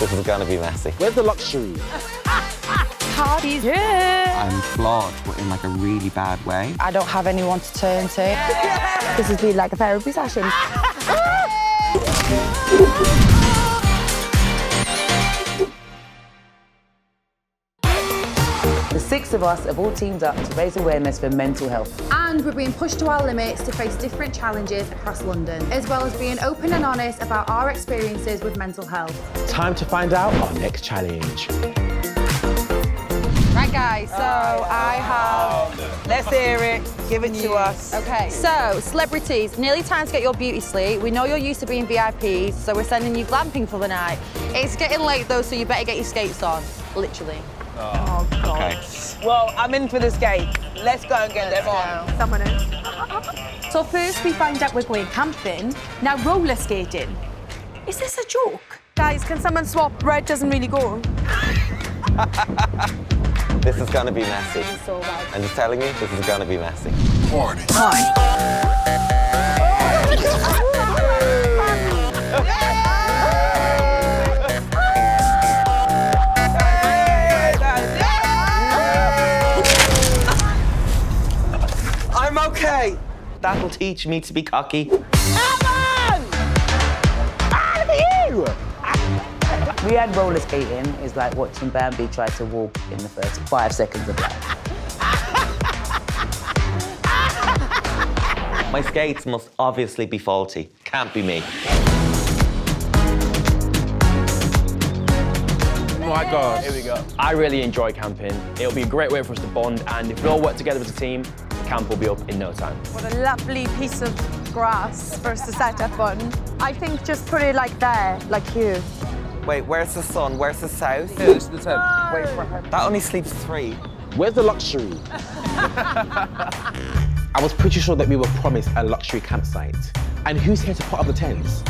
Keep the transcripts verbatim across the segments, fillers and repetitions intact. This is gonna be messy. Where's the luxury? Party's here. I'm flawed, but in like a really bad way. I don't have anyone to turn to. Yeah. This has been like a therapy session. The six of us have all teamed up to raise awareness for mental health. And we're being pushed to our limits to face different challenges across London, as well as being open and honest about our experiences with mental health. Time to find out our next challenge. Right, guys, so oh, I have... Oh, no. Let's hear it. Give it to us. OK. So, celebrities, nearly time to get your beauty sleep. We know you're used to being V I Ps, so we're sending you glamping for the night. It's getting late, though, so you better get your skates on, literally. Oh, oh God. Okay. Well, I'm in for this game. Let's go and get them on. Someone else. So first we find out we're going camping, now roller skating. Is this a joke? Guys, can someone swap? Red doesn't really go. This is gonna be messy. This is so bad. I'm just telling you, this is gonna be messy. Party. Hi. Okay, that'll teach me to be cocky. Evan! I love you! Riyadh roller skating is like watching Bambi try to walk in the first five seconds of life. My skates must obviously be faulty. Can't be me. Oh my God. Here we go. I really enjoy camping. It'll be a great way for us to bond, and if we all work together as a team, the camp will be up in no time. What a lovely piece of grass for us to set up on. I think just put it like there, like you. Wait, where's the sun? Where's the south? Yeah, this is the tent. Oh. Wait for her. That only sleeps three. Where's the luxury? I was pretty sure that we were promised a luxury campsite. And who's here to put up the tents?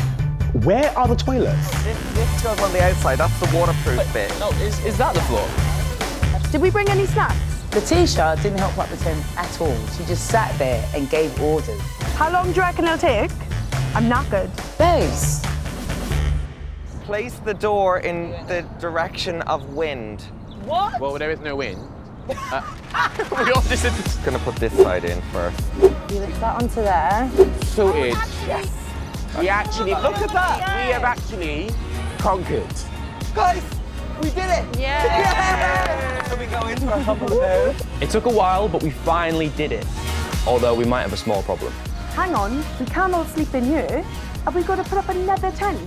Where are the toilets? This, this goes on the outside, that's the waterproof but, bit. No, is, is that the floor? Did we bring any snacks? Letitia didn't help up the tent at all. She just sat there and gave orders. How long do you reckon it'll take? I'm not good. Babes. Place the door in the direction of wind. What? Well, there is no wind. uh, we all just... Just gonna put this side in first. You lift that onto there. So it. Yes. We actually, look at that! Yes. We have actually conquered. Guys, we did it! Yeah! So we go into our couple of those. It took a while, but we finally did it. Although we might have a small problem. Hang on, we can't all sleep in here. Have we got to put up another tent?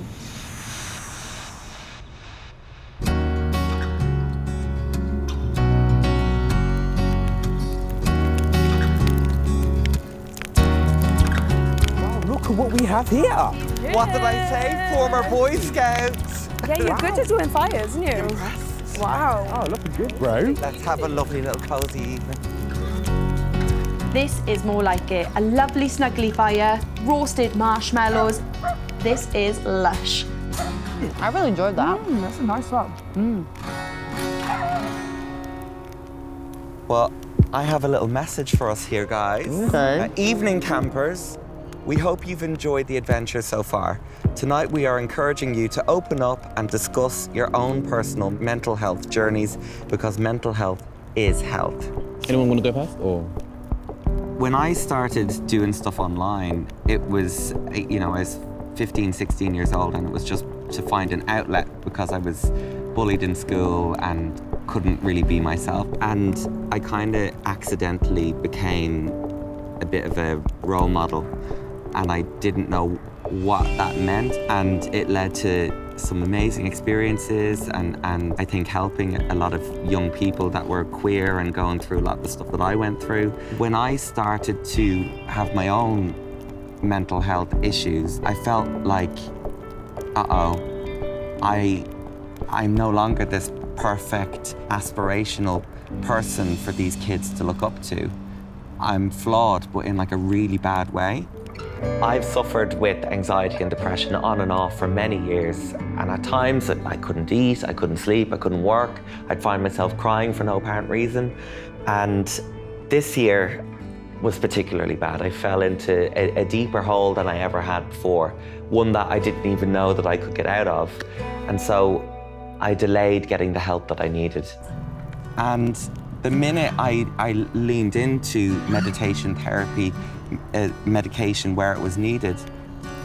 What we have here. Yeah. What did I say? Former Boy Scouts. Yeah, you're wow. good at doing fire, isn't you? Impressed. Wow. Oh, looking good, bro. Let's have a lovely little cosy evening. This is more like it. A lovely snuggly fire, roasted marshmallows. This is lush. I really enjoyed that. Mm, that's a nice one. Mm. Well, I have a little message for us here, guys. Okay. Uh, evening campers. We hope you've enjoyed the adventure so far. Tonight we are encouraging you to open up and discuss your own personal mental health journeys because mental health is health. Anyone want to go first or? When I started doing stuff online, it was, you know, I was fifteen, sixteen years old and it was just to find an outlet because I was bullied in school and couldn't really be myself. And I kind of accidentally became a bit of a role model. And I didn't know what that meant. And it led to some amazing experiences and, and I think helping a lot of young people that were queer and going through a lot of the stuff that I went through. When I started to have my own mental health issues, I felt like, uh-oh, I, I'm no longer this perfect, aspirational person for these kids to look up to. I'm flawed, but in like a really bad way. I've suffered with anxiety and depression on and off for many years, and at times I couldn't eat, I couldn't sleep, I couldn't work. I'd find myself crying for no apparent reason. And this year was particularly bad. I fell into a, a deeper hole than I ever had before, one that I didn't even know that I could get out of. And so I delayed getting the help that I needed. And the minute I, I leaned into meditation therapy, uh, medication where it was needed,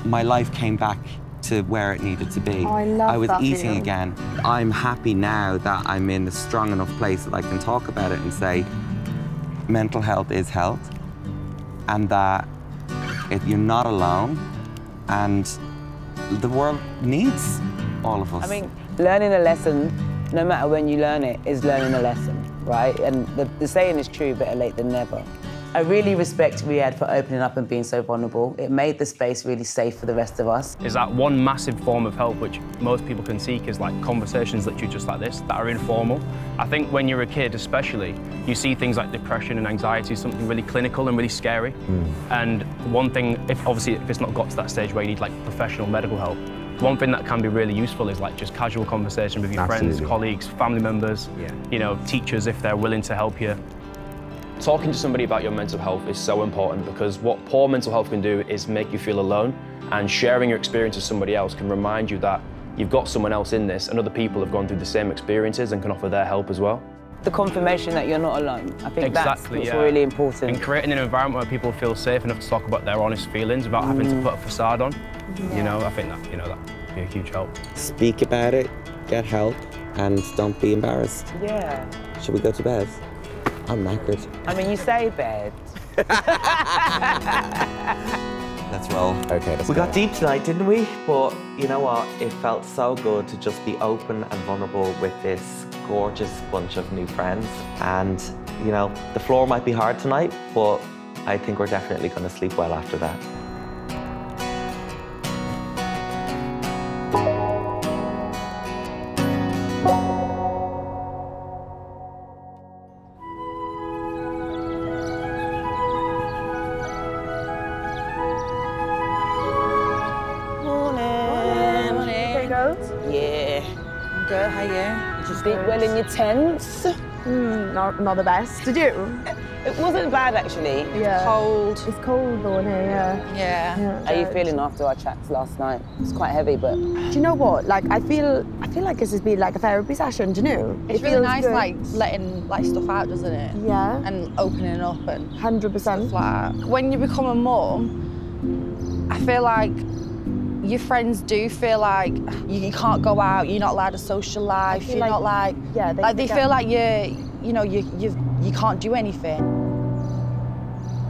my life came back to where it needed to be. Oh, I love that. I was that eating feeling. Again. I'm happy now that I'm in a strong enough place that I can talk about it and say, mental health is health, and that it, you're not alone, and the world needs all of us. I mean, learning a lesson, no matter when you learn it, is learning a lesson, right? And the, the saying is true, better late than never. I really respect Riyadh for opening up and being so vulnerable. It made the space really safe for the rest of us. Is that one massive form of help which most people can seek is like conversations that you just like this, that are informal. I think when you're a kid especially, you see things like depression and anxiety, something really clinical and really scary. Mm. And one thing, if obviously if it's not got to that stage where you need like professional medical help, one thing that can be really useful is like just casual conversation with your Absolutely. friends, colleagues, family members, yeah. you know, teachers if they're willing to help you. Talking to somebody about your mental health is so important because what poor mental health can do is make you feel alone, and sharing your experience with somebody else can remind you that you've got someone else in this and other people have gone through the same experiences and can offer their help as well. The confirmation that you're not alone. I think exactly, that's yeah. really important. And creating an environment where people feel safe enough to talk about their honest feelings without mm. having to put a facade on. Yeah. You know, I think that, you know, that'd be a huge help. Speak about it, get help, and don't be embarrassed. Yeah. Should we go to bed? I'm knackered. I mean, you say bed. Let's roll. Okay, let's We go. got deep tonight, didn't we? But you know what? It felt so good to just be open and vulnerable with this gorgeous bunch of new friends. And, you know, the floor might be hard tonight, but I think we're definitely going to sleep well after that. Tense. Mm, not, not the best. Did you? It wasn't bad, actually. Yeah. It's cold. It's cold on here, yeah. Yeah. yeah How are you feeling after our chats last night? It's quite heavy, but... Do you know what? Like, I feel I feel like this has been like a therapy session, do you know? It's it really feels nice, good. like, letting like stuff out, doesn't it? Yeah. And opening up and... one hundred percent. Like, when you become a mum, I feel like... your friends do feel like you can't go out, you're not allowed a social life, you're like, not like... Yeah, they, like they feel like you, you know, you, you, you can't do anything.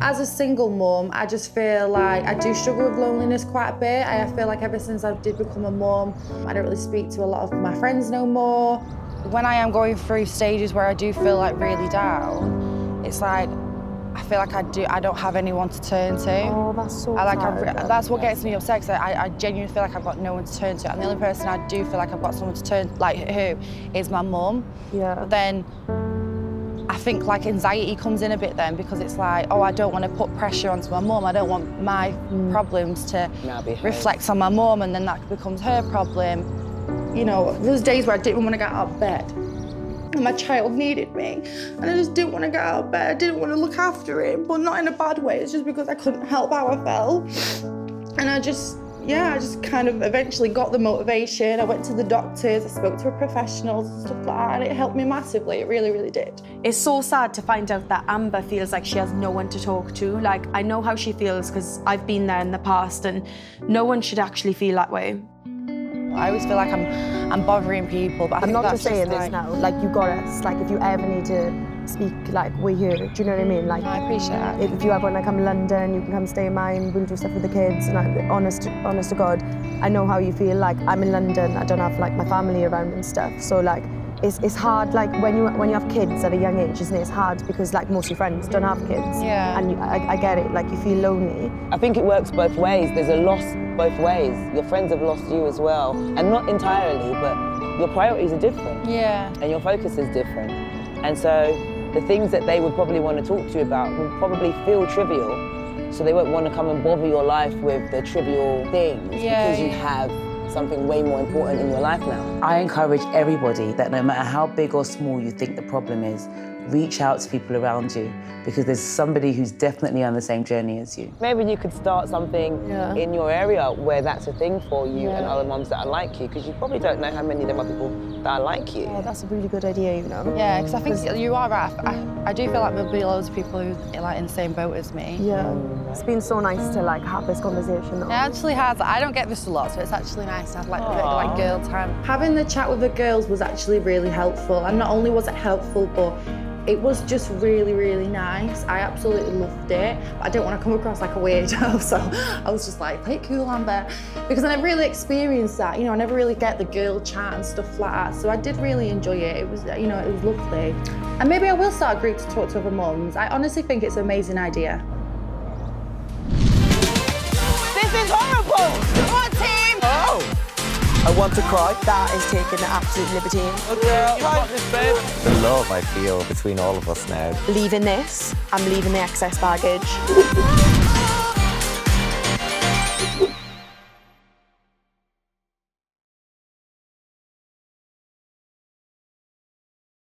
As a single mum, I just feel like I do struggle with loneliness quite a bit. I feel like ever since I did become a mum, I don't really speak to a lot of my friends no more. When I am going through stages where I do feel like really down, it's like, I feel like I do. I don't have anyone to turn to. Oh, that's so I, like, I, That's what gets me upset. Because I, I genuinely feel like I've got no one to turn to. And the only person I do feel like I've got someone to turn, like who, is my mum. Yeah. But then, I think like anxiety comes in a bit then because it's like, oh, I don't want to put pressure onto my mum. I don't want my mm. problems to reflect on my mum, and then that becomes her problem. You know, those days where I didn't want to get out of bed. And my child needed me, and I just didn't want to get out of bed. I didn't want to look after him, but not in a bad way. It's just because I couldn't help how I felt. And I just, yeah, I just kind of eventually got the motivation. I went to the doctors, I spoke to a professional, stuff like that, and it helped me massively. It really, really did. It's so sad to find out that Amber feels like she has no one to talk to. Like, I know how she feels because I've been there in the past, and no one should actually feel that way. I always feel like I'm, I'm bothering people, but I I'm think not that's just saying just this like... now. Like, you got us. Like, if you ever need to speak, like, we're here. Do you know what I mean? Like, I appreciate that. If you ever want to come to London, you can come stay in mine. We'll do stuff with the kids. And I, honest, honest to God, I know how you feel. Like, I'm in London. I don't have like my family around and stuff. So like, it's it's hard. Like when you when you have kids at a young age, isn't it? It's hard because like most of your friends don't have kids. Yeah. And you, I, I get it. Like, you feel lonely. I think it works both ways. There's a loss both ways. Your friends have lost you as well, and not entirely, but your priorities are different. Yeah. And your focus is different. And so the things that they would probably want to talk to you about will probably feel trivial, so they won't want to come and bother your life with the trivial things yeah, because yeah. you have something way more important in your life now. I encourage everybody that no matter how big or small you think the problem is, reach out to people around you because there's somebody who's definitely on the same journey as you. Maybe you could start something yeah. in your area where that's a thing for you yeah. and other mums that are like you, because you probably don't know how many of them are people that are like you. Oh, that's a really good idea, you know. Yeah, because I think you are right. I, I do feel like there'll be loads of people who are like in the same boat as me. Yeah. It's been so nice to like have this conversation. It actually has. I don't get this a lot, so it's actually nice to have like, bit, like girl time. Having the chat with the girls was actually really helpful, and not only was it helpful, but it was just really, really nice. I absolutely loved it. But I don't want to come across like a weirdo, so I was just like, play it cool, Amber. Because I never really experienced that, you know, I never really get the girl chat and stuff like that. So I did really enjoy it. It was, you know, it was lovely. And maybe I will start a group to talk to other mums. I honestly think it's an amazing idea. This is horrible! What team? Oh! I want to cry. That is taking the absolute liberty. Okay, yeah, right. This, babe. The love I feel between all of us now. Leaving this, I'm leaving the excess baggage.